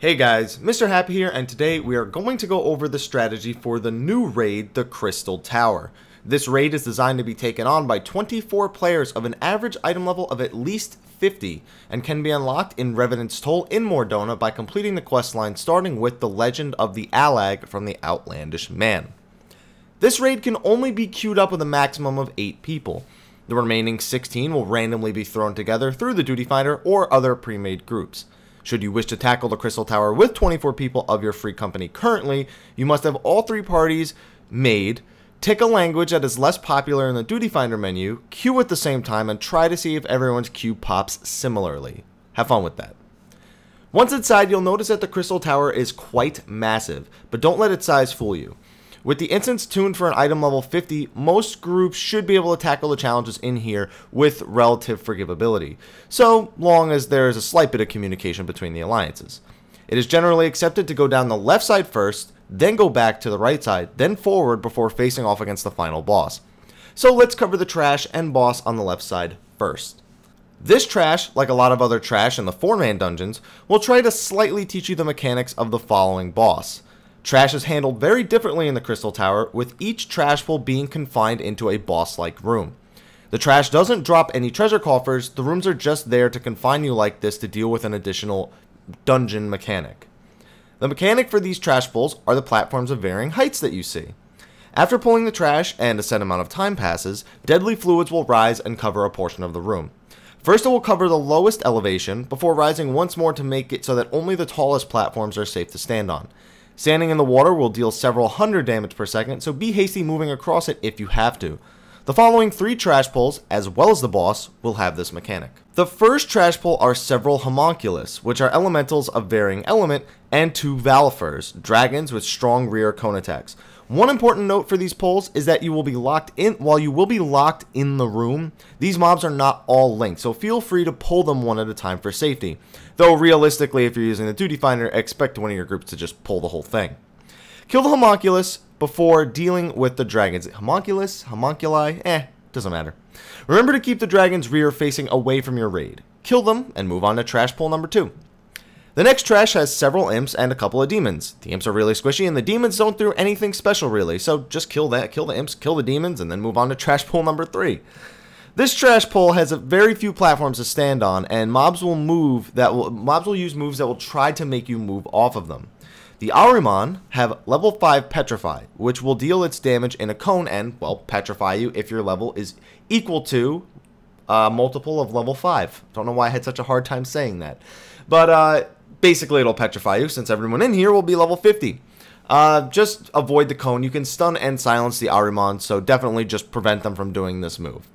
Hey guys, Mr. Happy here, and today we are going to go over the strategy for the new raid, the Crystal Tower. This raid is designed to be taken on by 24 players of an average item level of at least 50, and can be unlocked in Revenant's Toll in Mordona by completing the questline starting with the Legend of the Alag from the Outlandish Man. This raid can only be queued up with a maximum of 8 people. The remaining 16 will randomly be thrown together through the Duty Finder or other pre-made groups. Should you wish to tackle the Crystal Tower with 24 people of your free company currently, you must have all three parties made, tick a language that is less popular in the Duty Finder menu, queue at the same time, and try to see if everyone's queue pops similarly. Have fun with that. Once inside, you'll notice that the Crystal Tower is quite massive, but don't let its size fool you. With the instance tuned for an item level 50, most groups should be able to tackle the challenges in here with relative forgivability, so long as there is a slight bit of communication between the alliances. It is generally accepted to go down the left side first, then go back to the right side, then forward before facing off against the final boss. So let's cover the trash and boss on the left side first. This trash, like a lot of other trash in the 4-man dungeons, will try to slightly teach you the mechanics of the following boss. Trash is handled very differently in the Crystal Tower, with each trash pool being confined into a boss-like room. The trash doesn't drop any treasure coffers, the rooms are just there to confine you like this to deal with an additional dungeon mechanic. The mechanic for these trash pools are the platforms of varying heights that you see. After pulling the trash and a set amount of time passes, deadly fluids will rise and cover a portion of the room. First it will cover the lowest elevation, before rising once more to make it so that only the tallest platforms are safe to stand on. Standing in the water will deal several hundred damage per second, so be hasty moving across it if you have to. The following 3 trash pulls, as well as the boss, will have this mechanic. The first trash pull are several homunculus, which are elementals of varying element, and 2 valfers, dragons with strong rear cone attacks. One important note for these pulls is that while you will be locked in the room, these mobs are not all linked, so feel free to pull them one at a time for safety. Though realistically, if you're using the Duty Finder, expect one of your groups to just pull the whole thing. Kill the homunculus before dealing with the dragons. Homunculus, homunculi, doesn't matter. Remember to keep the dragon's rear facing away from your raid. Kill them and move on to trash pull number 2. The next trash has several imps and a couple of demons. The imps are really squishy and the demons don't do anything special really, so just kill the imps, kill the demons, and then move on to trash pull number 3. This trash pull has very few platforms to stand on, and mobs will use moves that will try to make you move off of them. The Ahriman have level 5 Petrify, which will deal its damage in a cone and, well, petrify you if your level is equal to a multiple of level 5. Don't know why I had such a hard time saying that. But, basically, it'll petrify you since everyone in here will be level 50. Just avoid the cone. You can stun and silence the Ahriman, so definitely just prevent them from doing this move.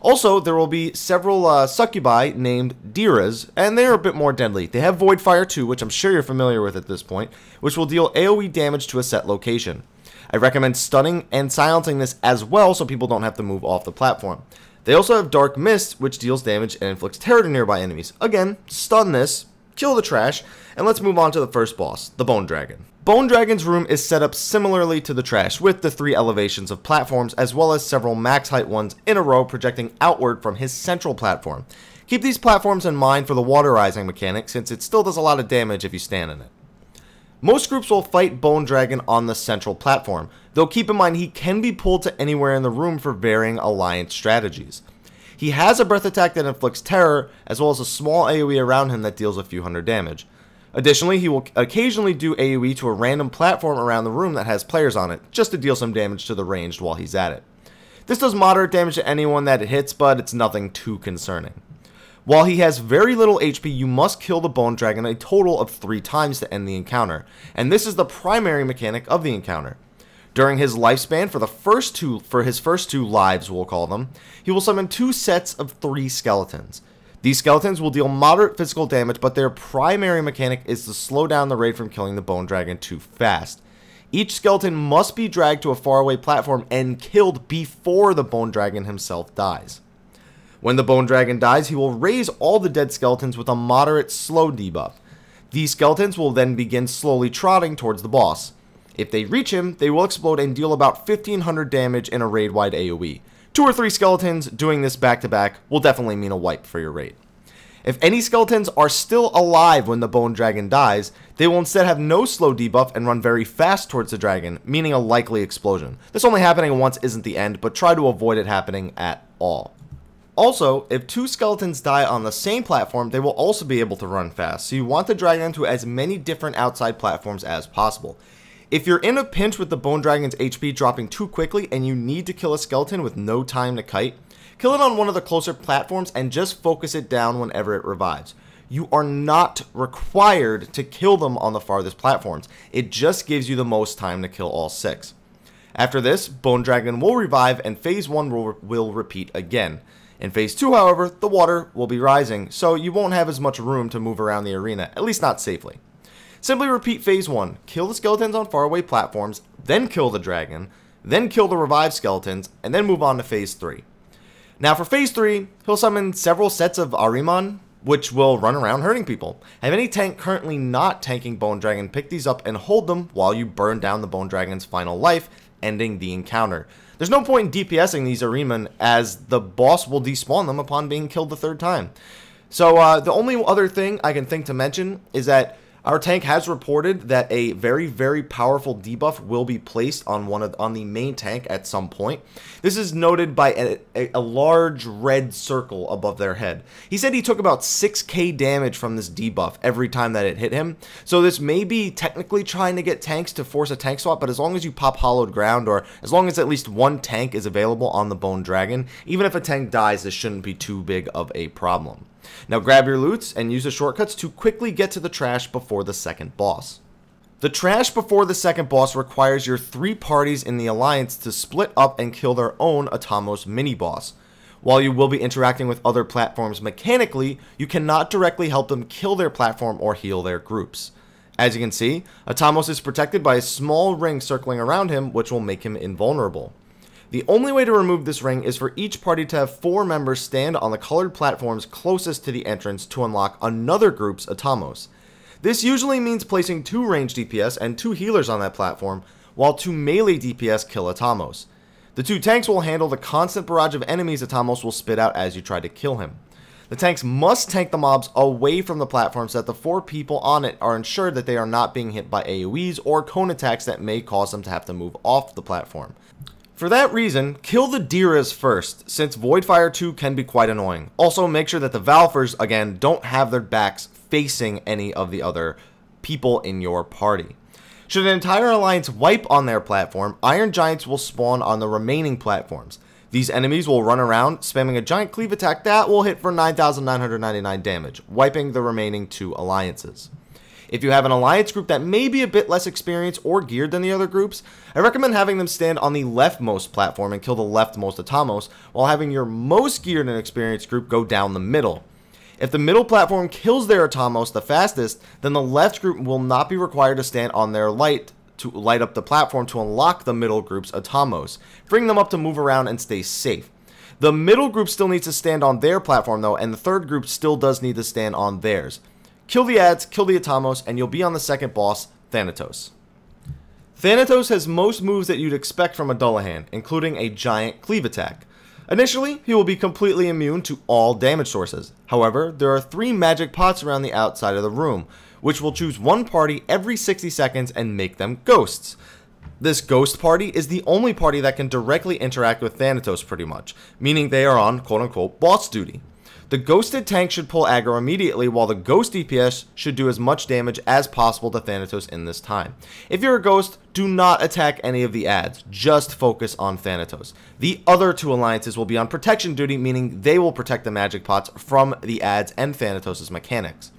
Also, there will be several succubi named Deeras, and they are a bit more deadly. They have Void Fire too, which I'm sure you're familiar with at this point, which will deal AoE damage to a set location. I recommend stunning and silencing this as well so people don't have to move off the platform. They also have Dark Mist, which deals damage and inflicts terror to nearby enemies. Again, stun this, kill the trash, and let's move on to the first boss, the Bone Dragon. Bone Dragon's room is set up similarly to the trash, with the 3 elevations of platforms as well as several max height ones in a row projecting outward from his central platform. Keep these platforms in mind for the water rising mechanic since it still does a lot of damage if you stand in it. Most groups will fight Bone Dragon on the central platform, though keep in mind he can be pulled to anywhere in the room for varying alliance strategies. He has a breath attack that inflicts terror as well as a small AoE around him that deals a few hundred damage. Additionally, he will occasionally do AoE to a random platform around the room that has players on it, just to deal some damage to the ranged while he's at it. This does moderate damage to anyone that it hits, but it's nothing too concerning. While he has very little HP, you must kill the Bone Dragon a total of 3 times to end the encounter, and this is the primary mechanic of the encounter. During his lifespan, for his first two lives, we'll call them, he will summon 2 sets of 3 skeletons. These skeletons will deal moderate physical damage, but their primary mechanic is to slow down the raid from killing the Bone Dragon too fast. Each skeleton must be dragged to a faraway platform and killed before the Bone Dragon himself dies. When the Bone Dragon dies, he will raise all the dead skeletons with a moderate slow debuff. These skeletons will then begin slowly trotting towards the boss. If they reach him, they will explode and deal about 1500 damage in a raid-wide AoE. 2 or 3 skeletons doing this back-to-back will definitely mean a wipe for your raid. If any skeletons are still alive when the Bone Dragon dies, they will instead have no slow debuff and run very fast towards the dragon, meaning a likely explosion. This only happening once isn't the end, but try to avoid it happening at all. Also, if two skeletons die on the same platform, they will also be able to run fast, so you want to drag them to as many different outside platforms as possible. If you're in a pinch with the Bone Dragon's HP dropping too quickly and you need to kill a skeleton with no time to kite, kill it on one of the closer platforms and just focus it down whenever it revives. You are not required to kill them on the farthest platforms, it just gives you the most time to kill all six. After this, Bone Dragon will revive and phase 1 will repeat again. In phase 2, however, the water will be rising, so you won't have as much room to move around the arena, at least not safely. Simply repeat phase 1, kill the skeletons on faraway platforms, then kill the dragon, then kill the revived skeletons, and then move on to phase 3. Now for phase 3, he'll summon several sets of Ahriman, which will run around hurting people. Have any tank currently not tanking Bone Dragon pick these up and hold them while you burn down the Bone Dragon's final life, ending the encounter. There's no point in DPSing these Ahriman as the boss will despawn them upon being killed the third time. So the only other thing I can think to mention is that our tank has reported that a very, very powerful debuff will be placed on the main tank at some point. This is noted by a large red circle above their head. He said he took about 6k damage from this debuff every time that it hit him. So this may be technically trying to get tanks to force a tank swap, but as long as you pop hollowed ground or as long as at least one tank is available on the Bone Dragon, even if a tank dies, this shouldn't be too big of a problem. Now grab your loots and use the shortcuts to quickly get to the trash before the second boss. The trash before the second boss requires your three parties in the alliance to split up and kill their own Atomos mini-boss. While you will be interacting with other platforms mechanically, you cannot directly help them kill their platform or heal their groups. As you can see, Atomos is protected by a small ring circling around him which will make him invulnerable. The only way to remove this ring is for each party to have 4 members stand on the colored platforms closest to the entrance to unlock another group's Atomos. This usually means placing 2 ranged DPS and 2 healers on that platform, while 2 melee DPS kill Atomos. The 2 tanks will handle the constant barrage of enemies Atomos will spit out as you try to kill him. The tanks must tank the mobs away from the platform so that the 4 people on it are ensured that they are not being hit by AoEs or cone attacks that may cause them to have to move off the platform. For that reason, kill the Deeras first, since Voidfire 2 can be quite annoying. Also, make sure that the valfers, again, don't have their backs facing any of the other people in your party. Should an entire alliance wipe on their platform, Iron Giants will spawn on the remaining platforms. These enemies will run around, spamming a giant cleave attack that will hit for 9,999 damage, wiping the remaining 2 alliances. If you have an alliance group that may be a bit less experienced or geared than the other groups, I recommend having them stand on the leftmost platform and kill the leftmost Atomos, while having your most geared and experienced group go down the middle. If the middle platform kills their Atomos the fastest, then the left group will not be required to stand on their light to light up the platform to unlock the middle group's Atomos, freeing them up to move around and stay safe. The middle group still needs to stand on their platform though, and the third group still does need to stand on theirs. Kill the adds, kill the Atomos, and you'll be on the second boss, Thanatos. Thanatos has most moves that you'd expect from a Dullahan, including a giant cleave attack. Initially, he will be completely immune to all damage sources. However, there are 3 magic pots around the outside of the room, which will choose one party every 60 seconds and make them ghosts. This ghost party is the only party that can directly interact with Thanatos pretty much, meaning they are on quote-unquote boss duty. The ghosted tank should pull aggro immediately, while the ghost DPS should do as much damage as possible to Thanatos in this time. If you're a ghost, do not attack any of the adds, just focus on Thanatos. The other 2 alliances will be on protection duty, meaning they will protect the magic pots from the adds and Thanatos' mechanics.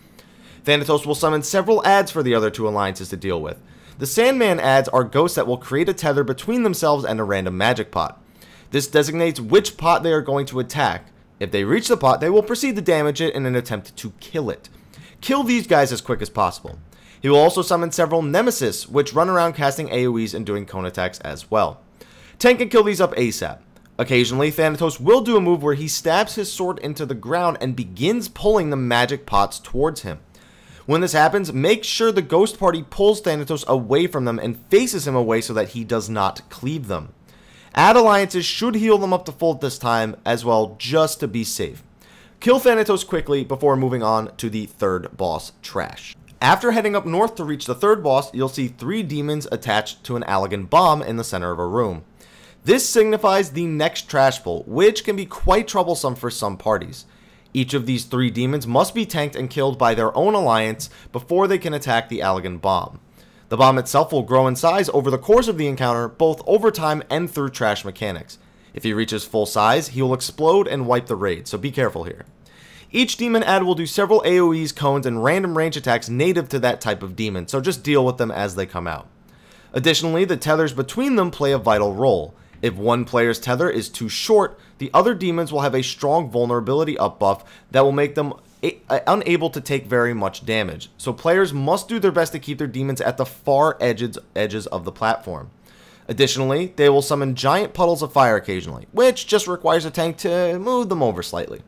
Thanatos will summon several adds for the other 2 alliances to deal with. The Sandman adds are ghosts that will create a tether between themselves and a random magic pot. This designates which pot they are going to attack. If they reach the pot, they will proceed to damage it in an attempt to kill it. Kill these guys as quick as possible. He will also summon several Nemesis, which run around casting AoEs and doing cone attacks as well. Tank and kill these up ASAP. Occasionally, Thanatos will do a move where he stabs his sword into the ground and begins pulling the magic pots towards him. When this happens, make sure the ghost party pulls Thanatos away from them and faces him away so that he does not cleave them. Add alliances should heal them up to full at this time as well, just to be safe. Kill Thanatos quickly before moving on to the third boss, Trash. After heading up north to reach the third boss, you'll see three demons attached to an Allagan Bomb in the center of a room. This signifies the next Trash Bowl, which can be quite troublesome for some parties. Each of these three demons must be tanked and killed by their own alliance before they can attack the Allagan Bomb. The bomb itself will grow in size over the course of the encounter, both over time and through trash mechanics. If he reaches full size, he will explode and wipe the raid, so be careful here. Each demon add will do several AoEs, cones, and random range attacks native to that type of demon, so just deal with them as they come out. Additionally, the tethers between them play a vital role. If one player's tether is too short, the other demons will have a strong vulnerability up buff that will make them unable to take very much damage, so players must do their best to keep their demons at the far edges of the platform. Additionally, they will summon giant puddles of fire occasionally, which just requires a tank to move them over slightly.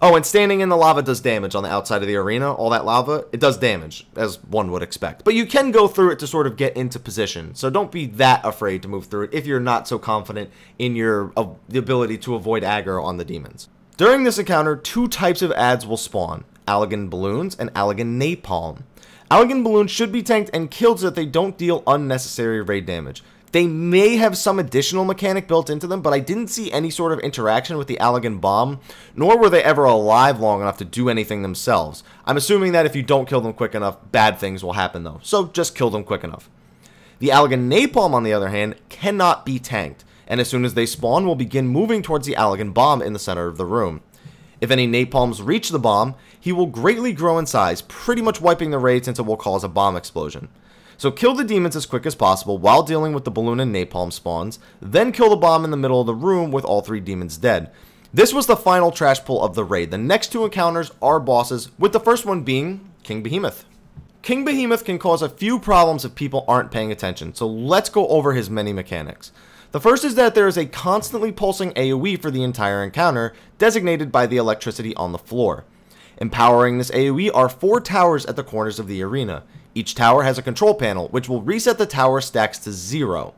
Oh, and standing in the lava does damage on the outside of the arena. All that lava, it does damage, as one would expect. But you can go through it to sort of get into position, so don't be that afraid to move through it if you're not so confident in your the ability to avoid aggro on the demons. During this encounter, two types of adds will spawn, Allagan Balloons and Allagan Napalm. Allagan Balloons should be tanked and killed so that they don't deal unnecessary raid damage. They may have some additional mechanic built into them, but I didn't see any sort of interaction with the Allagan Bomb, nor were they ever alive long enough to do anything themselves. I'm assuming that if you don't kill them quick enough, bad things will happen though, so just kill them quick enough. The Allagan Napalm, on the other hand, cannot be tanked, and as soon as they spawn, will begin moving towards the Allagan Bomb in the center of the room. If any Napalms reach the bomb, he will greatly grow in size, pretty much wiping the raid since it will cause a bomb explosion. So kill the demons as quick as possible while dealing with the balloon and napalm spawns, then kill the bomb in the middle of the room with all three demons dead. This was the final trash pull of the raid. The next two encounters are bosses, with the first one being King Behemoth. King Behemoth can cause a few problems if people aren't paying attention, so let's go over his many mechanics. The first is that there is a constantly pulsing AoE for the entire encounter, designated by the electricity on the floor. Empowering this AoE are four towers at the corners of the arena. Each tower has a control panel, which will reset the tower stacks to 0.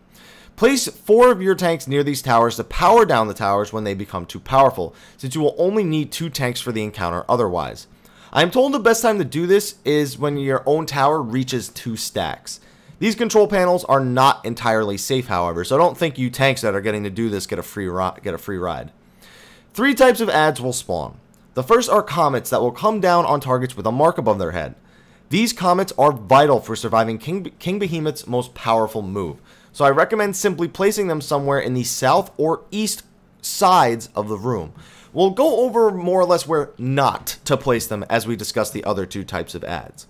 Place 4 of your tanks near these towers to power down the towers when they become too powerful, since you will only need 2 tanks for the encounter otherwise. I am told the best time to do this is when your own tower reaches 2 stacks. These control panels are not entirely safe, however, so don't think you tanks that are getting to do this get a free ride. 3 types of adds will spawn. The first are comets that will come down on targets with a mark above their head. These comets are vital for surviving King Behemoth's most powerful move, so I recommend simply placing them somewhere in the south or east sides of the room. We'll go over more or less where not to place them as we discuss the other two types of adds.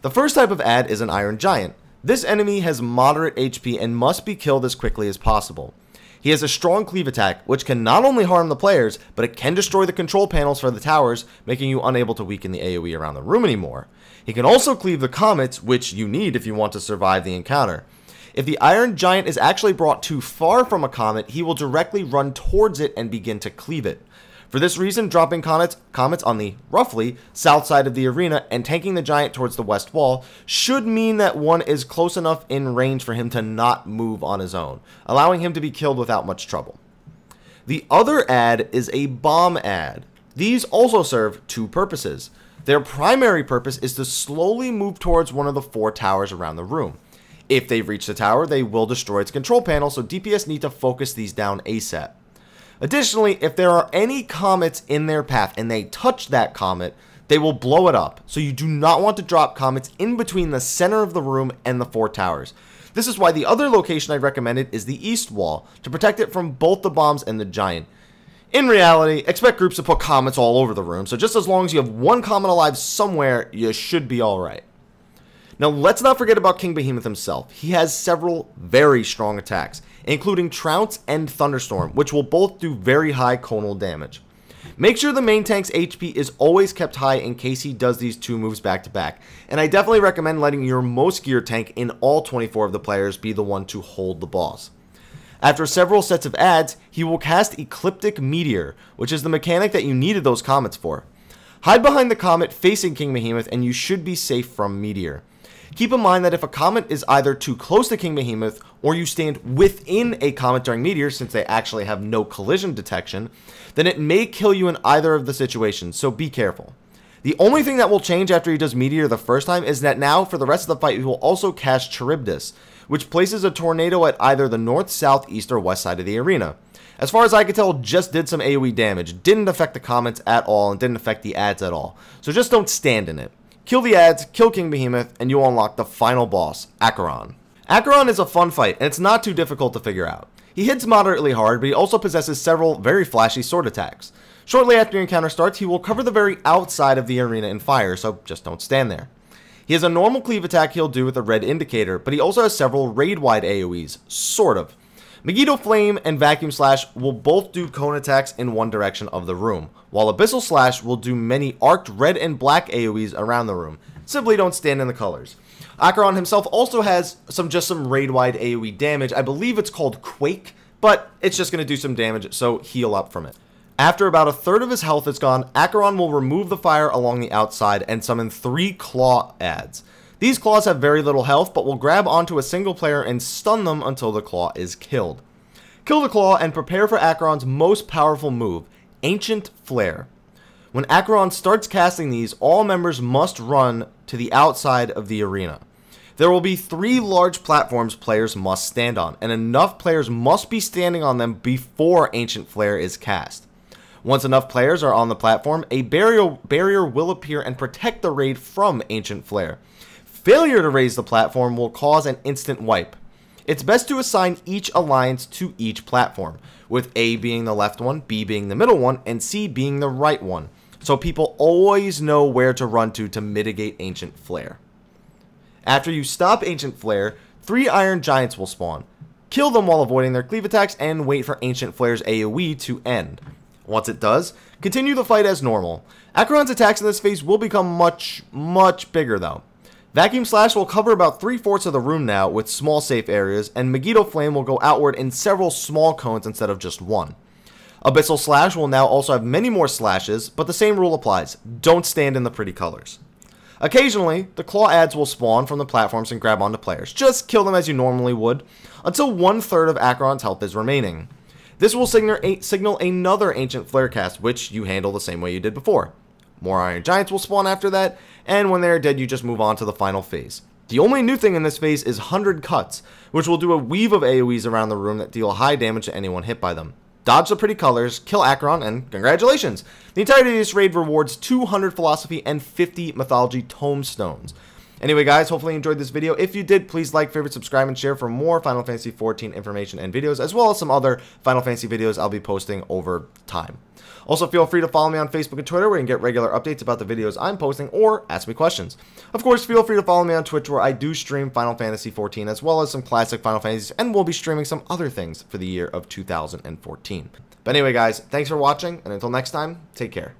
The first type of add is an Iron Giant. This enemy has moderate HP and must be killed as quickly as possible. He has a strong cleave attack, which can not only harm the players, but it can destroy the control panels for the towers, making you unable to weaken the AoE around the room anymore. He can also cleave the comets, which you need if you want to survive the encounter. If the Iron Giant is actually brought too far from a comet, he will directly run towards it and begin to cleave it. For this reason, dropping comets on the, roughly, south side of the arena and tanking the giant towards the west wall should mean that one is close enough in range for him to not move on his own, allowing him to be killed without much trouble. The other add is a bomb add. These also serve 2 purposes. Their primary purpose is to slowly move towards one of the 4 towers around the room. If they reach the tower, they will destroy its control panel, so DPS need to focus these down ASAP. Additionally, if there are any comets in their path and they touch that comet, they will blow it up, so you do not want to drop comets in between the center of the room and the 4 towers. This is why the other location I recommended is the east wall, to protect it from both the bombs and the giant. In reality, expect groups to put comets all over the room, so just as long as you have 1 comet alive somewhere, you should be alright. Now, let's not forget about King Behemoth himself. He has several very strong attacks, including Trounce and Thunderstorm, which will both do very high conal damage. Make sure the main tank's HP is always kept high in case he does these 2 moves back to back, and I definitely recommend letting your most geared tank in all 24 of the players be the one to hold the boss. After several sets of adds, he will cast Ecliptic Meteor, which is the mechanic that you needed those comets for. Hide behind the comet facing King Behemoth and you should be safe from Meteor. Keep in mind that if a comet is either too close to King Behemoth or you stand within a comet during meteors, since they actually have no collision detection, then it may kill you in either of the situations, so be careful. The only thing that will change after he does Meteor the first time is that now, for the rest of the fight, he will also cast Charybdis, which places a tornado at either the north, south, east, or west side of the arena. As far as I could tell, just did some AoE damage, didn't affect the comments at all, and didn't affect the adds at all. So just don't stand in it. Kill the adds, kill King Behemoth, and you'll unlock the final boss, Acheron. Acheron is a fun fight, and it's not too difficult to figure out. He hits moderately hard, but he also possesses several very flashy sword attacks. Shortly after your encounter starts, he will cover the very outside of the arena in fire, so just don't stand there. He has a normal cleave attack he'll do with a red indicator, but he also has several raid-wide AoEs, sort of. Megiddo Flame and Vacuum Slash will both do cone attacks in one direction of the room, while Abyssal Slash will do many arced red and black AoEs around the room. Simply don't stand in the colors. Acheron himself also has some raid-wide AoE damage. I believe it's called Quake, but it's just going to do some damage, so heal up from it. After about a third of his health is gone, Acheron will remove the fire along the outside and summon 3 claw adds. These claws have very little health, but will grab onto a single player and stun them until the claw is killed. Kill the claw and prepare for Acheron's most powerful move, Ancient Flare. When Acheron starts casting these, all members must run to the outside of the arena. There will be 3 large platforms players must stand on, and enough players must be standing on them before Ancient Flare is cast. Once enough players are on the platform, a barrier will appear and protect the raid from Ancient Flare. Failure to raise the platform will cause an instant wipe. It's best to assign each alliance to each platform, with A being the left one, B being the middle one, and C being the right one, so people always know where to run to mitigate Ancient Flare. After you stop Ancient Flare, 3 Iron Giants will spawn. Kill them while avoiding their cleave attacks and wait for Ancient Flare's AoE to end. Once it does, continue the fight as normal. Acheron's attacks in this phase will become much, much bigger though. Vacuum Slash will cover about 3/4 of the room now with small safe areas, and Megiddo Flame will go outward in several small cones instead of just one. Abyssal Slash will now also have many more slashes, but the same rule applies. Don't stand in the pretty colors. Occasionally, the claw adds will spawn from the platforms and grab onto players. Just kill them as you normally would, until 1/3 of Acheron's health is remaining. This will signal another Ancient Flare cast, which you handle the same way you did before. More Iron Giants will spawn after that, and when they are dead, you just move on to the final phase. The only new thing in this phase is 100 cuts, which will do a weave of AoEs around the room that deal high damage to anyone hit by them. Dodge the pretty colors, kill Acheron, and congratulations! The entirety of this raid rewards 200 Philosophy and 50 Mythology Tombstones. Anyway guys, hopefully you enjoyed this video. If you did, please like, favorite, subscribe, and share for more Final Fantasy XIV information and videos, as well as some other Final Fantasy videos I'll be posting over time. Also, feel free to follow me on Facebook and Twitter, where you can get regular updates about the videos I'm posting or ask me questions. Of course, feel free to follow me on Twitch, where I do stream Final Fantasy XIV, as well as some classic Final Fantasies, and we'll be streaming some other things for the year of 2014. But anyway guys, thanks for watching, and until next time, take care.